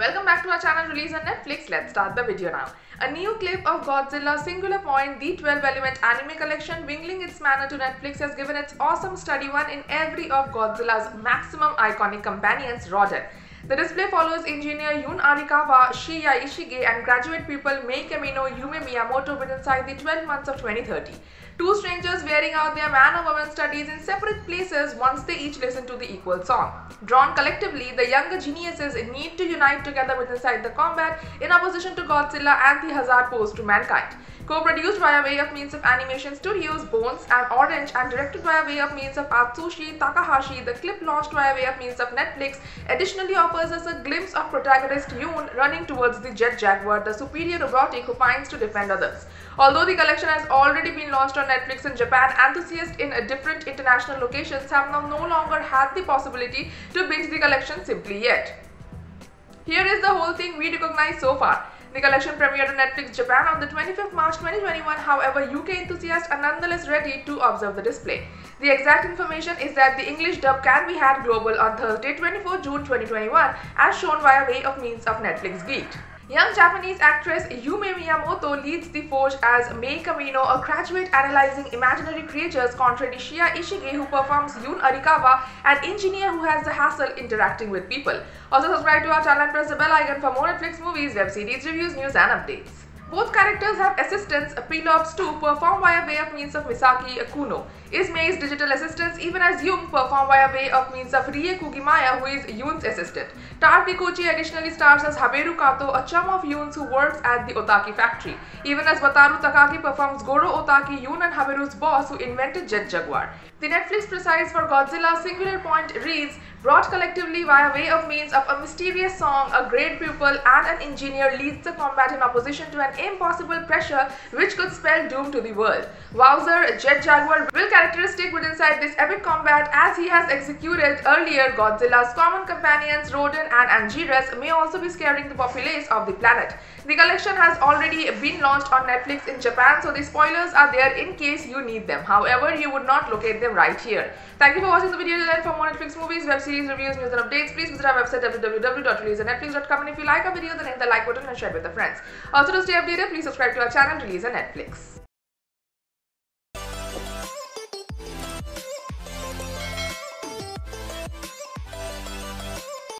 Welcome back to our channel released on Netflix. Let's start the video now. A new clip of Godzilla Singular Point, the 12-element anime collection, wingling its manner to Netflix, has given its awesome study one in every of Godzilla's maximum iconic companions, Rodan. The display follows engineer Yun Arikawa, Shinya Ishige and graduate pupil Mei Kamino, Yume Miyamoto with inside the 12 months of 2030. Two strangers wearing out their man or woman studies in separate places once they each listen to the equal song. Drawn collectively, the younger geniuses need to unite together with inside the combat in opposition to Godzilla and the hazard posed to mankind. Co-produced via way of means of animation studios Bones and Orange and directed via way of means of Atsushi Takahashi, the clip launched via way of means of Netflix additionally offers us a glimpse of protagonist Yun running towards the Jet Jaguar, the superior robotic who pines to defend others. Although the collection has already been launched on Netflix in Japan, enthusiasts in different international locations have now no longer had the possibility to binge the collection simply yet. Here is the whole thing we recognize so far. The collection premiered on Netflix Japan on the 25th March 2021, however UK enthusiasts are nonetheless ready to observe the display. The exact information is that the English dub can be had global on Thursday 24 June 2021 as shown via way of means of Netflix Geeked. Young Japanese actress Yume Miyamoto leads the forge as Mei Kamino, a graduate analyzing imaginary creatures contrary to Shinya Ishige who performs Yun Arikawa, an engineer who has the hassle interacting with people. Also subscribe to our channel and press the bell icon for more Netflix movies, web series, reviews, news and updates. Both characters have assistants, prelops too, performed via way of means of Misaki Kuno. Is Mei's digital assistants even as Yume performed via way of means of Rie Kugimiya, who is Yun's assistant. Tar Pikochi additionally stars as Haberu Kato, a chum of Yun's who works at the Otaki factory. Even as Bataru Takagi performs Goro Otaki, Yun and Haberu's boss who invented Jet Jaguar. The Netflix prestige for Godzilla Singular Point reads, brought collectively via way of means of a mysterious song, a great pupil and an engineer leads the combat in opposition to an impossible pressure which could spell doom to the world. Wowzer, Jet Jaguar will characteristic with inside this epic combat as he has executed earlier. Godzilla's common companions Rodan and Anguirus may also be scaring the populace of the planet. The collection has already been launched on Netflix in Japan, so the spoilers are there in case you need them. However, you would not locate them right here. Thank you for watching the video till end. For more Netflix movies, web series, reviews, news and updates, please visit our website www.releaseandnetflix.com, and if you like our video, then hit the like button and share with your friends. Also, to stay updated, please subscribe to our channel Release and Netflix.